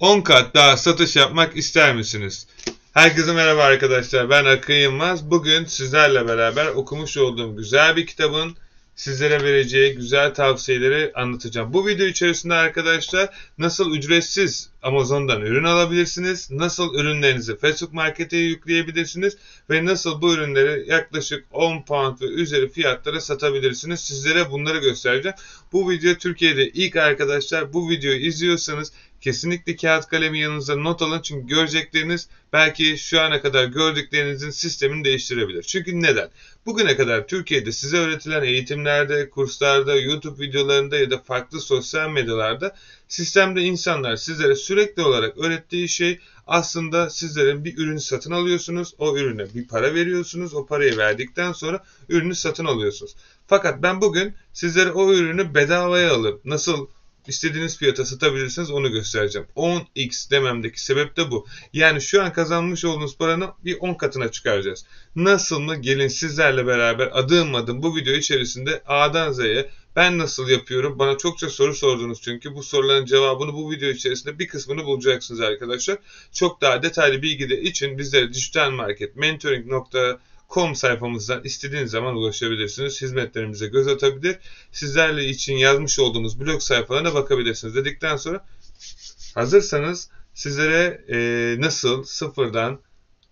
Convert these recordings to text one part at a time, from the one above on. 10 kat daha satış yapmak ister misiniz? Herkese merhaba arkadaşlar. Ben Akın Yılmaz. Bugün sizlerle beraber okumuş olduğum güzel bir kitabın sizlere vereceği güzel tavsiyeleri anlatacağım. Bu video içerisinde arkadaşlar nasıl ücretsiz Amazon'dan ürün alabilirsiniz, nasıl ürünlerinizi Facebook markete yükleyebilirsiniz ve nasıl bu ürünleri yaklaşık 10 pound ve üzeri fiyatlara satabilirsiniz. Sizlere bunları göstereceğim. Bu video Türkiye'de ilk arkadaşlar. Bu videoyu izliyorsanız kesinlikle kağıt kalemi yanınıza not alın. Çünkü görecekleriniz belki şu ana kadar gördüklerinizin sistemini değiştirebilir. Çünkü neden? Bugüne kadar Türkiye'de size öğretilen eğitimlerde, kurslarda, YouTube videolarında ya da farklı sosyal medyalarda sistemde insanlar sizlere sürekli olarak öğrettiği şey aslında sizlerin bir ürün satın alıyorsunuz. O ürüne bir para veriyorsunuz. O parayı verdikten sonra ürünü satın alıyorsunuz. Fakat ben bugün sizlere o ürünü bedavaya alıp nasıl İstediğiniz fiyata satabilirsiniz onu göstereceğim. 10x dememdeki sebep de bu. Yani şu an kazanmış olduğunuz paranın bir 10 katına çıkaracağız. Nasıl mı? Gelin sizlerle beraber adım adım bu video içerisinde A'dan Z'ye ben nasıl yapıyorum? Bana çokça soru sordunuz çünkü bu soruların cevabını bu video içerisinde bir kısmını bulacaksınız arkadaşlar. Çok daha detaylı bilgi de için bizlere dijitalmarketmentoring.com sayfamızdan istediğiniz zaman ulaşabilirsiniz. Hizmetlerimize göz atabilir. Sizlerle için yazmış olduğumuz blog sayfalarına bakabilirsiniz dedikten sonra hazırsanız sizlere nasıl sıfırdan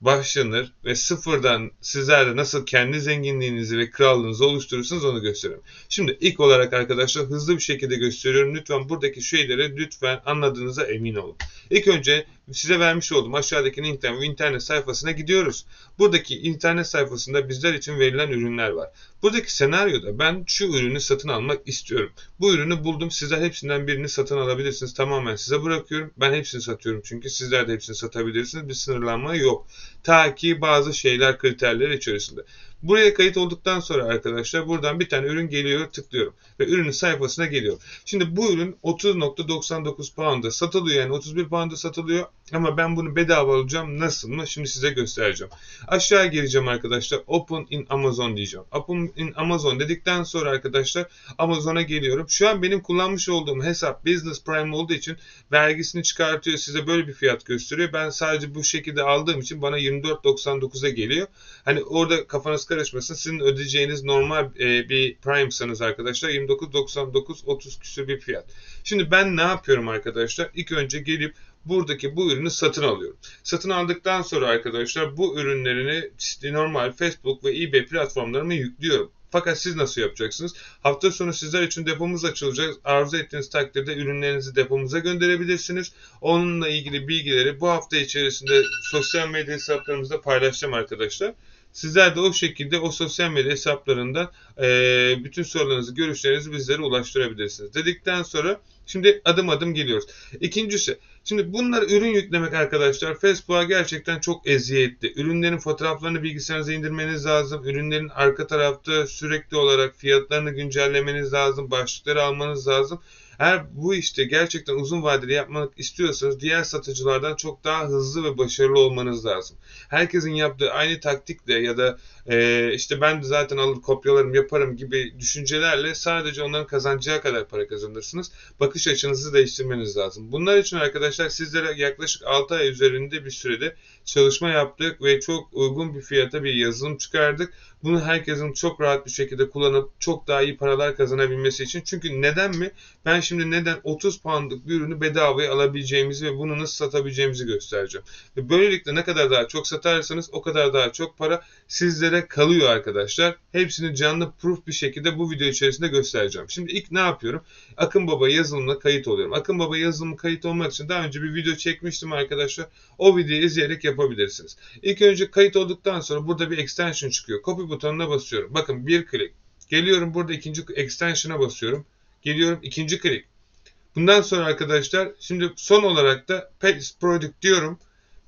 başlanır ve sıfırdan sizlerle nasıl kendi zenginliğinizi ve krallığınızı oluşturursunuz onu gösteriyorum. Şimdi ilk olarak arkadaşlar hızlı bir şekilde gösteriyorum. Lütfen buradaki şeyleri anladığınıza emin olun. İlk önce size vermiş olduğum aşağıdaki linkten ve internet sayfasına gidiyoruz. Buradaki internet sayfasında bizler için verilen ürünler var. Buradaki senaryoda ben şu ürünü satın almak istiyorum. Bu ürünü buldum. Sizler hepsinden birini satın alabilirsiniz. Tamamen size bırakıyorum. Ben hepsini satıyorum çünkü sizler de hepsini satabilirsiniz. Bir sınırlanma yok. Ta ki bazı şeyler kriterleri içerisinde. Buraya kayıt olduktan sonra arkadaşlar buradan bir tane ürün geliyor, tıklıyorum ve ürünün sayfasına geliyor. Şimdi bu ürün 30.99 pound'a satılıyor, yani 31 pound'a satılıyor ama ben bunu bedava alacağım. Nasıl mı? Şimdi size göstereceğim. Aşağı gireceğim arkadaşlar. Open in Amazon diyeceğim. Open in Amazon dedikten sonra arkadaşlar Amazon'a geliyorum. Şu an benim kullanmış olduğum hesap Business Prime olduğu için vergisini çıkartıyor. Size böyle bir fiyat gösteriyor. Ben sadece bu şekilde aldığım için bana 24.99'a geliyor. Hani orada kafanız karışmasın. Sizin ödeyeceğiniz normal bir Prime'sanız arkadaşlar 29.99 30 küsür bir fiyat. Şimdi ben ne yapıyorum arkadaşlar? İlk önce gelip buradaki bu ürünü satın alıyorum. Satın aldıktan sonra arkadaşlar bu ürünlerini normal Facebook ve eBay platformlarıma yüklüyorum. Fakat siz nasıl yapacaksınız? Hafta sonu sizler için depomuz açılacak. Arzu ettiğiniz takdirde ürünlerinizi depomuza gönderebilirsiniz. Onunla ilgili bilgileri bu hafta içerisinde sosyal medya hesaplarımızda paylaşacağım arkadaşlar. Sizler de o şekilde o sosyal medya hesaplarından bütün sorularınızı, görüşlerinizi bizlere ulaştırabilirsiniz. Dedikten sonra şimdi adım adım geliyoruz. İkincisi, şimdi bunlar ürün yüklemek arkadaşlar Facebook'a gerçekten çok eziyetli. Ürünlerin fotoğraflarını bilgisayarınıza indirmeniz lazım. Ürünlerin arka tarafta sürekli olarak fiyatlarını güncellemeniz lazım. Başlıkları almanız lazım. Eğer bu işte gerçekten uzun vadeli yapmak istiyorsanız diğer satıcılardan çok daha hızlı ve başarılı olmanız lazım. Herkesin yaptığı aynı taktikle ya da işte ben zaten alır kopyalarım yaparım gibi düşüncelerle sadece onların kazanacağı kadar para kazanırsınız. Bakış açınızı değiştirmeniz lazım. Bunlar için arkadaşlar sizlere yaklaşık 6 ay üzerinde bir sürede çalışma yaptık ve çok uygun bir fiyata bir yazılım çıkardık. Bunu herkesin çok rahat bir şekilde kullanıp çok daha iyi paralar kazanabilmesi için. Çünkü neden mi? Ben şimdi neden 30 pound'lık bir ürünü bedavaya alabileceğimizi ve bunu nasıl satabileceğimizi göstereceğim. Ve böylelikle ne kadar daha çok satarsanız o kadar daha çok para sizlere kalıyor arkadaşlar. Hepsini canlı proof bir şekilde bu video içerisinde göstereceğim. Şimdi ilk ne yapıyorum? Akinbaba yazılımına kayıt oluyorum. Akinbaba yazılımına kayıt olmak için daha önce bir video çekmiştim arkadaşlar. O videoyu izleyerek yapabilirsiniz. İlk önce kayıt olduktan sonra burada bir extension çıkıyor. Copy butonuna basıyorum. Bakın bir klik. Geliyorum burada ikinci extension'a basıyorum. Geliyorum ikinci klik. Bundan sonra arkadaşlar şimdi son olarak da Paste Product diyorum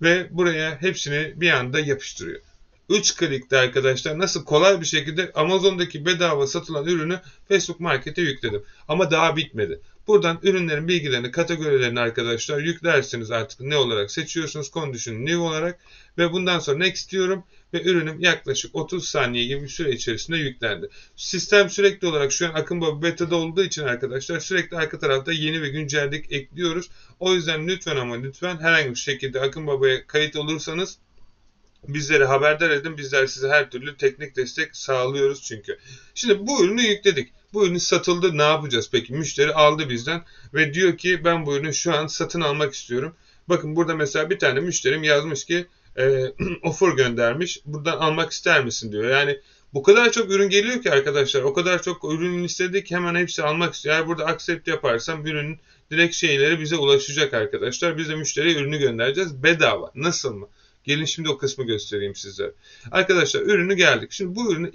ve buraya hepsini bir anda yapıştırıyor. 3 klikte arkadaşlar nasıl kolay bir şekilde Amazon'daki bedava satılan ürünü Facebook Market'e yükledim. Ama daha bitmedi. Buradan ürünlerin bilgilerini, kategorilerini arkadaşlar yüklersiniz, artık ne olarak seçiyorsunuz, condition new olarak ve bundan sonra next diyorum ve ürünüm yaklaşık 30 saniye gibi bir süre içerisinde yüklendi. Sistem sürekli olarak şu an Akinbaba beta'da olduğu için arkadaşlar sürekli arka tarafta yeni ve güncellik ekliyoruz. O yüzden lütfen ama lütfen herhangi bir şekilde Akinbaba'ya kayıt olursanız bizleri haberdar edin. Bizler size her türlü teknik destek sağlıyoruz çünkü. Şimdi bu ürünü yükledik. Bu ürün satıldı. Ne yapacağız peki? Müşteri aldı bizden ve diyor ki ben bu ürünü şu an satın almak istiyorum. Bakın burada mesela bir tane müşterim yazmış ki offer göndermiş. Buradan almak ister misin diyor. Yani bu kadar çok ürün geliyor ki arkadaşlar. O kadar çok ürün istedik ki hemen hepsi almak istiyor. Eğer burada accept yaparsam ürünün direkt şeyleri bize ulaşacak arkadaşlar. Biz de müşteriye ürünü göndereceğiz. Bedava. Nasıl mı? Gelin şimdi o kısmı göstereyim sizlere. Arkadaşlar ürünü geldik. Şimdi bu ürünü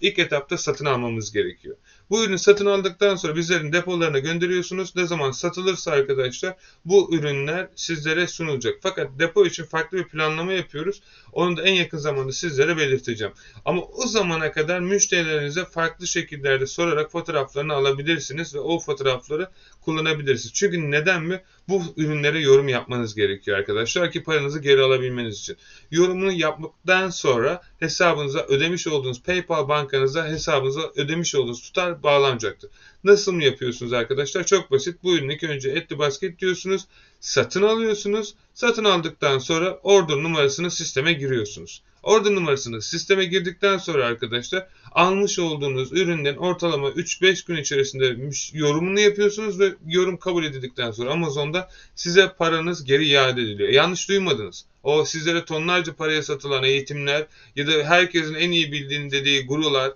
ilk etapta satın almamız gerekiyor. Bu ürünü satın aldıktan sonra bizlerin depolarına gönderiyorsunuz. Ne zaman satılırsa arkadaşlar bu ürünler sizlere sunulacak. Fakat depo için farklı bir planlama yapıyoruz. Onu da en yakın zamanda sizlere belirteceğim. Ama o zamana kadar müşterilerinize farklı şekillerde sorarak fotoğraflarını alabilirsiniz ve o fotoğrafları kullanabilirsiniz. Çünkü neden mi? Bu ürünlere yorum yapmanız gerekiyor arkadaşlar ki paranızı geri alabilmeniz için. Yorumunu yaptıktan sonra hesabınıza ödemiş olduğunuz PayPal bankanıza hesabınıza ödemiş olduğunuz tutar bağlanacaktır. Nasıl mı yapıyorsunuz arkadaşlar? Çok basit. Bu ürünü önce Etsy basket diyorsunuz. Satın alıyorsunuz. Satın aldıktan sonra order numarasını sisteme giriyorsunuz. Order numarasını sisteme girdikten sonra arkadaşlar almış olduğunuz üründen ortalama 3-5 gün içerisinde yorumunu yapıyorsunuz ve yorum kabul edildikten sonra Amazon'da size paranız geri iade ediliyor. Yanlış duymadınız. O sizlere tonlarca paraya satılan eğitimler ya da herkesin en iyi bildiğini dediği gurular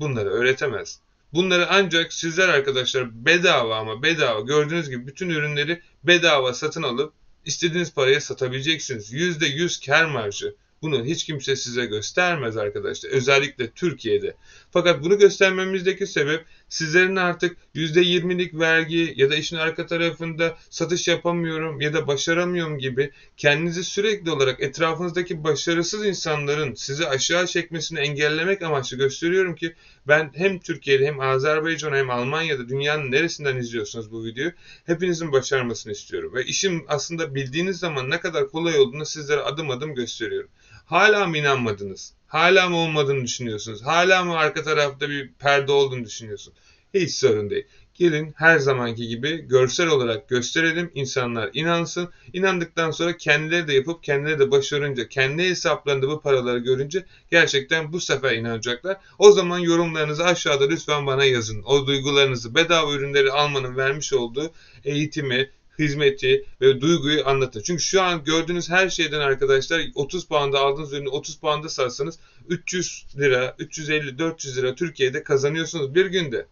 bunları öğretemez. Bunları ancak sizler arkadaşlar bedava ama bedava gördüğünüz gibi bütün ürünleri bedava satın alıp istediğiniz paraya satabileceksiniz. %100 kar marjı. Bunu hiç kimse size göstermez arkadaşlar. Özellikle Türkiye'de. Fakat bunu göstermemizdeki sebep sizlerin artık %20'lik vergi ya da işin arka tarafında satış yapamıyorum ya da başaramıyorum gibi kendinizi sürekli olarak etrafınızdaki başarısız insanların sizi aşağı çekmesini engellemek amaçlı gösteriyorum ki ben hem Türkiye'de hem Azerbaycan'da hem Almanya'da dünyanın neresinden izliyorsunuz bu videoyu hepinizin başarmasını istiyorum. Ve işim aslında bildiğiniz zaman ne kadar kolay olduğunu sizlere adım adım gösteriyorum. Hala mı inanmadınız? Hala mı olmadığını düşünüyorsunuz? Hala mı arka tarafta bir perde olduğunu düşünüyorsun? Hiç sorun değil. Gelin her zamanki gibi görsel olarak gösterelim. İnsanlar inansın. İnandıktan sonra kendileri de yapıp kendileri de başarınca, kendi hesaplarında bu paraları görünce gerçekten bu sefer inanacaklar. O zaman yorumlarınızı aşağıda lütfen bana yazın. O duygularınızı, bedava ürünleri almanın vermiş olduğu eğitimi, hizmeti ve duyguyu anlatın. Çünkü şu an gördüğünüz her şeyden arkadaşlar 30 pound'a aldığınız ürünü 30 pound'a satsanız 300 lira, 350, 400 lira Türkiye'de kazanıyorsunuz bir günde.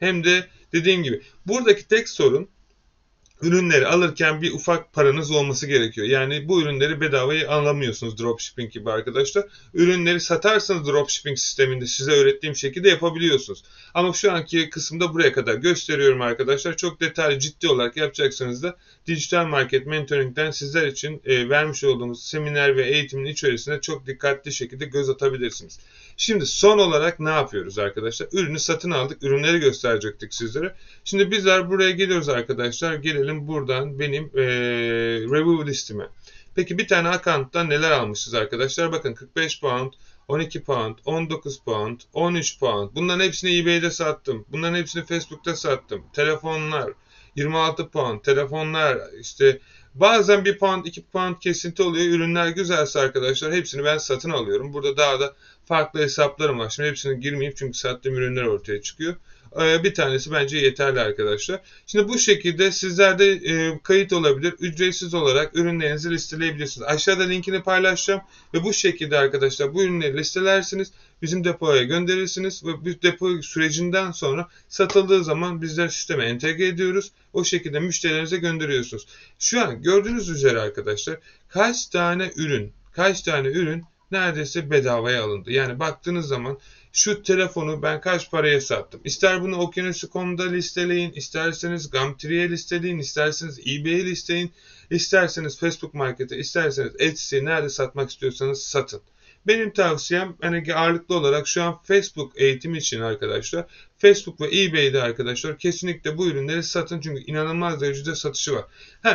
Hem de dediğim gibi buradaki tek sorun ürünleri alırken bir ufak paranız olması gerekiyor. Yani bu ürünleri bedavaya alamıyorsunuz dropshipping gibi arkadaşlar. Ürünleri satarsanız dropshipping sisteminde size öğrettiğim şekilde yapabiliyorsunuz. Ama şu anki kısımda buraya kadar gösteriyorum arkadaşlar. Çok detaylı ciddi olarak yapacaksanız da Dijital Market Mentoring'den sizler için vermiş olduğumuz seminer ve eğitimin içerisinde çok dikkatli şekilde göz atabilirsiniz. Şimdi son olarak ne yapıyoruz arkadaşlar? Ürünü satın aldık. Ürünleri gösterecektik sizlere. Şimdi bizler buraya geliyoruz arkadaşlar. Gelelim buradan benim review listime. Peki bir tane account'tan neler almışız arkadaşlar? Bakın 45 pound, 12 pound, 19 pound, 13 pound. Bunların hepsini eBay'de sattım. Bunların hepsini Facebook'ta sattım. Telefonlar 26 pound. Telefonlar işte bazen 1 pound, 2 pound kesinti oluyor. Ürünler güzelse arkadaşlar hepsini ben satın alıyorum. Burada daha da farklı hesaplarım var. Şimdi hepsine girmeyeyim çünkü sattığım ürünler ortaya çıkıyor. Bir tanesi bence yeterli arkadaşlar. Şimdi bu şekilde sizler de kayıt olabilir. Ücretsiz olarak ürünlerinizi listeleyebilirsiniz. Aşağıda linkini paylaşacağım. Ve bu şekilde arkadaşlar bu ürünleri listelersiniz. Bizim depoya gönderirsiniz. Ve bu depo sürecinden sonra satıldığı zaman bizler sisteme entegre ediyoruz. O şekilde müşterilerinize gönderiyorsunuz. Şu an gördüğünüz üzere arkadaşlar kaç tane ürün neredeyse bedavaya alındı. Yani baktığınız zaman şu telefonu ben kaç paraya sattım. İster bunu Okyanusu.com'da listeleyin, isterseniz Gumtree'ye listeleyin, isterseniz eBay'e listeleyin, isterseniz Facebook Market'e, isterseniz Etsy nerede satmak istiyorsanız satın. Benim tavsiyem hani ağırlıklı olarak şu an Facebook eğitimi için arkadaşlar. Facebook ve eBay'de arkadaşlar kesinlikle bu ürünleri satın. Çünkü inanılmaz derecede satışı var.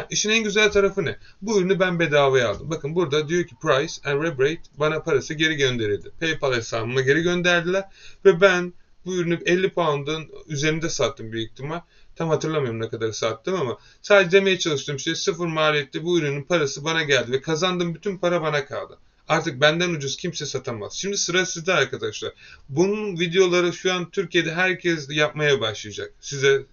İşin en güzel tarafı ne? Bu ürünü ben bedavaya aldım. Bakın burada diyor ki price and rebate, bana parası geri gönderildi. PayPal hesabıma geri gönderdiler. Ve ben bu ürünü 50 pound'ın üzerinde sattım büyük ihtimal. Tam hatırlamıyorum ne kadar sattım ama sadece demeye çalıştığım şey sıfır maliyetli bu ürünün parası bana geldi ve kazandığım bütün para bana kaldı. Artık benden ucuz kimse satamaz. Şimdi sıra sizde arkadaşlar. Bunun videoları şu an Türkiye'de herkes yapmaya başlayacak. Size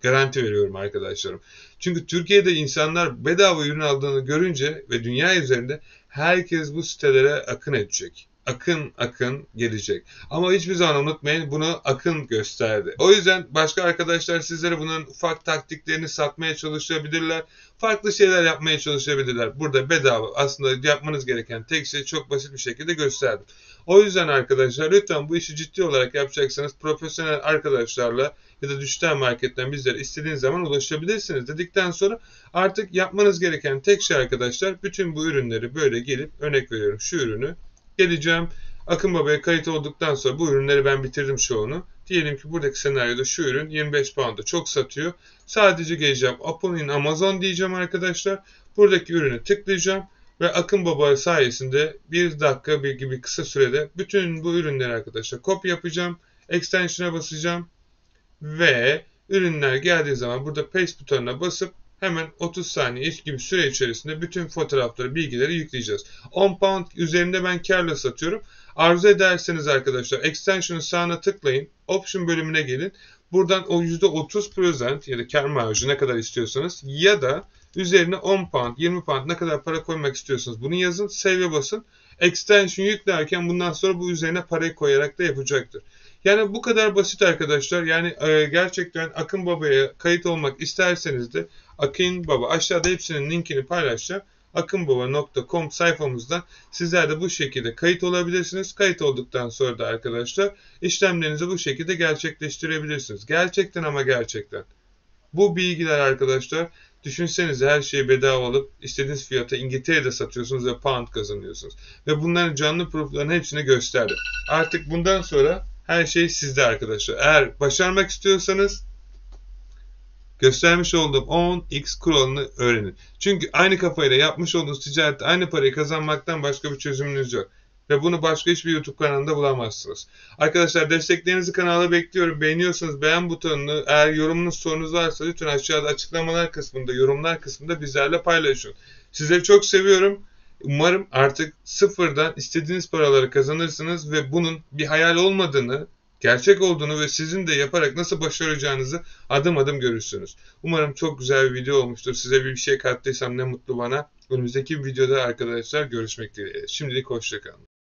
garanti veriyorum arkadaşlarım. Çünkü Türkiye'de insanlar bedava ürün aldığını görünce ve dünya üzerinde herkes bu sitelere akın edecek. Akın gelecek. Ama hiçbir zaman unutmayın, bunu Akın gösterdi. O yüzden başka arkadaşlar sizlere bunun ufak taktiklerini satmaya çalışabilirler. Farklı şeyler yapmaya çalışabilirler. Burada bedava aslında yapmanız gereken tek şey çok basit bir şekilde gösterdim. O yüzden arkadaşlar lütfen bu işi ciddi olarak yapacaksanız profesyonel arkadaşlarla ya da dijital marketten bizlere istediğiniz zaman ulaşabilirsiniz dedikten sonra artık yapmanız gereken tek şey arkadaşlar bütün bu ürünleri böyle gelip örnek veriyorum şu ürünü. Geleceğim. Akinbaba'ya kayıt olduktan sonra bu ürünleri ben bitirdim çoğunu. Diyelim ki buradaki senaryoda şu ürün 25 pound'a çok satıyor. Sadece geleceğim. Apple'ın Amazon diyeceğim arkadaşlar. Buradaki ürünü tıklayacağım. Ve Akinbaba sayesinde bir dakika gibi kısa sürede bütün bu ürünleri arkadaşlar kopya yapacağım. Extension'a basacağım. Ve ürünler geldiği zaman burada paste butonuna basıp hemen 30 saniye gibi süre içerisinde bütün fotoğrafları, bilgileri yükleyeceğiz. 10 pound üzerinde ben karla satıyorum. Arzu ederseniz arkadaşlar extension'ın sağına tıklayın. Option bölümüne gelin. Buradan o %30% ya da kar marjı ne kadar istiyorsanız ya da üzerine 10 pound, 20 pound ne kadar para koymak istiyorsanız bunu yazın. Save'e basın. Extension yüklerken bundan sonra bu üzerine parayı koyarak da yapacaktır. Yani bu kadar basit arkadaşlar. Yani gerçekten Akinbaba'ya kayıt olmak isterseniz de Akinbaba aşağıda hepsinin linkini paylaşacağım. Akinbaba.com sayfamızdan sizler de bu şekilde kayıt olabilirsiniz. Kayıt olduktan sonra da arkadaşlar işlemlerinizi bu şekilde gerçekleştirebilirsiniz. Gerçekten ama gerçekten. Bu bilgiler arkadaşlar düşünsenize her şeyi bedava alıp istediğiniz fiyata İngiltere'de satıyorsunuz ve pound kazanıyorsunuz. Ve bunların canlı prooflarının hepsini gösterdim. Artık bundan sonra her şey sizde arkadaşlar. Eğer başarmak istiyorsanız göstermiş olduğum 10x kuralını öğrenin. Çünkü aynı kafayla yapmış olduğunuz ticarette aynı parayı kazanmaktan başka bir çözümünüz yok. Ve bunu başka hiçbir YouTube kanalında bulamazsınız. Arkadaşlar desteklerinizi kanala bekliyorum. Beğeniyorsanız beğen butonunu, eğer yorumunuz sorunuz varsa lütfen aşağıda açıklamalar kısmında, yorumlar kısmında bizlerle paylaşın. Sizleri çok seviyorum. Umarım artık sıfırdan istediğiniz paraları kazanırsınız ve bunun bir hayal olmadığını, gerçek olduğunu ve sizin de yaparak nasıl başaracağınızı adım adım görürsünüz. Umarım çok güzel bir video olmuştur. Size bir şey kattıysam ne mutlu bana. Önümüzdeki videoda arkadaşlar görüşmek dileğiyle. Şimdilik hoşça kalın.